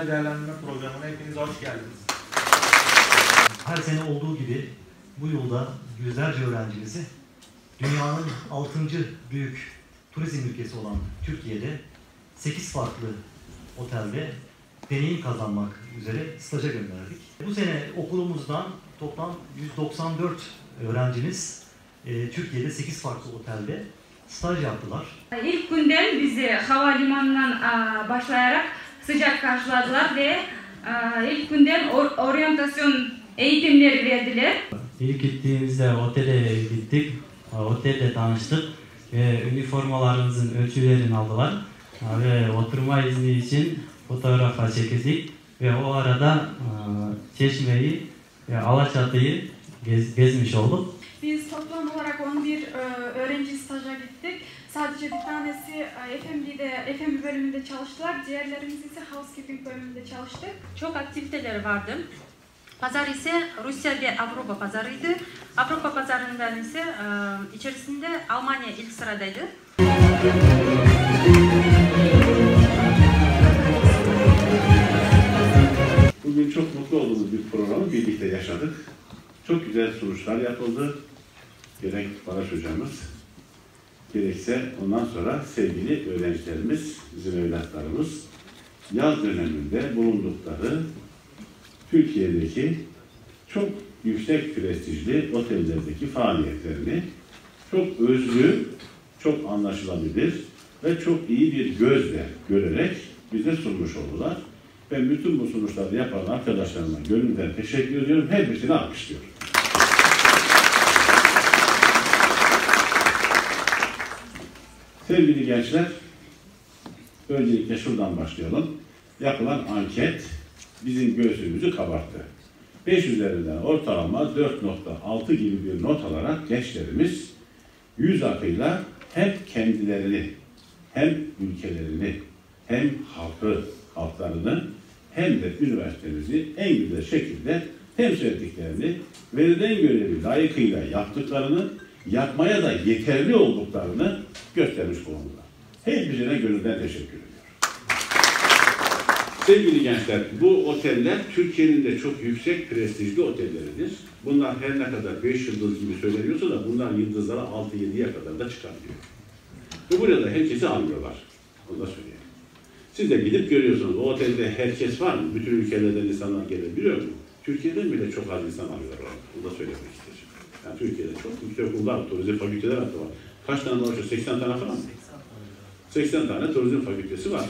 Sosyal Değerlendirme Programı'na hepiniz hoş geldiniz. Her sene olduğu gibi bu yılda yüzlerce öğrencimizi dünyanın 6. büyük turizm ülkesi olan Türkiye'de 8 farklı otelde deneyim kazanmak üzere staja gönderdik. Bu sene okulumuzdan toplam 194 öğrencimiz Türkiye'de 8 farklı otelde staj yaptılar. İlk günden bizi havalimanından başlayarak sıcak karşıladılar ve ilk günden oryantasyon eğitimleri verdiler. İlk gittiğimizde otele gittik, otelde tanıştık ve üniformalarımızın ölçülerini aldılar ve oturma izni için fotoğrafa çekildik ve o arada Çeşme'yi ve Alaçatı'yı gezmiş olduk. Biz toplam olarak 11 öğrenci staja gittik. Sadece bir tanesi FM bölümünde çalıştılar. Diğerlerimiz ise housekeeping bölümünde çalıştık. Çok aktiviteler vardı. Pazar ise Rusya ve Avrupa pazarıydı. Avrupa pazarından ise içerisinde Almanya ilk sıradaydı. Bugün çok mutlu olduğumuz bir programı birlikte yaşadık. Çok güzel sunuşlar yapıldı. Gerek Barış hocamız, gerekse ondan sonra sevgili öğrencilerimiz, bizim evlatlarımız yaz döneminde bulundukları Türkiye'deki çok yüksek prestijli otellerdeki faaliyetlerini çok özlü, çok anlaşılabilir ve çok iyi bir gözle görerek bize sunmuş oldular. Ben bütün bu sunuşları yapan arkadaşlarıma gönülden teşekkür ediyorum. Her birisini alkışlıyorum. Sevgili gençler, öncelikle şuradan başlayalım. Yapılan anket bizim göğsümüzü kabarttı. 5 üzerinden ortalama 4.6 gibi bir not alarak gençlerimiz yüz akıyla hem kendilerini, hem ülkelerini, hem halklarını, hem de üniversitemizi en güzel şekilde temsil ettiklerini, verilen görevi layıkıyla yaptıklarını, yapmaya da yeterli olduklarını göstermiş bulundular. Hepsine gönülden teşekkür ediyorum. Sevgili gençler, bu oteller Türkiye'nin de çok yüksek prestijli otelleridir. Bunlar her ne kadar 5 yıldız gibi söyleniyorsa da bunlar yıldızlara 6-7'ye kadar da çıkar diyor. Ve burada herkesi alıyorlar. Onu da söyleyeyim. Siz de gidip görüyorsunuz, o otelde herkes var mı? Bütün ülkelerden insanlar gelebiliyor mu? Türkiye'den bile çok az insan alıyorlar. Onu da söylemek istedim. Yani Türkiye'de çok yüksek okullar, turizm fakülteler hatta var. Kaç tane var? 80 tane falan mı? 80 tane turizm fakültesi var.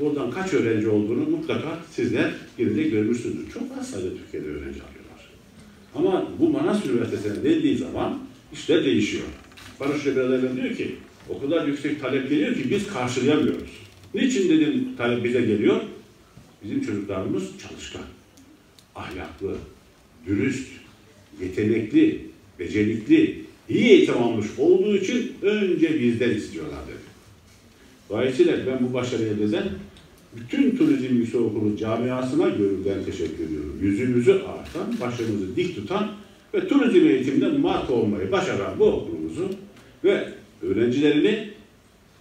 Oradan kaç öğrenci olduğunu mutlaka sizler geride görmüşsünüzdür. Çok az sayıda Türkiye'de öğrenci alıyorlar. Ama bu Manas Üniversitesi'ne dediği zaman işler değişiyor. Barış Rebeler'den diyor ki, o kadar yüksek talep geliyor ki biz karşılayamıyoruz. Niçin dedim talep bize geliyor? Bizim çocuklarımız çalışkan, ahlaklı, dürüst, yetenekli, becerikli, iyi eğitim almış olduğu için önce bizden istiyorlar dedi. Dolayısıyla ben bu başarıya özen bütün turizm yüksekokulu camiasına gönülden teşekkür ediyorum. Yüzümüzü ağırtan, başımızı dik tutan ve turizm eğitiminde marka olmayı başaran bu okulumuzu ve öğrencilerini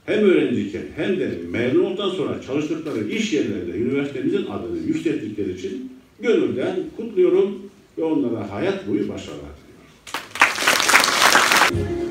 hem öğrenciyken hem de mezun olduktan sonra çalıştıkları iş yerlerinde üniversitemizin adını yükselttikleri için gönülden kutluyorum ve onlara hayat boyu başarılar diliyorum.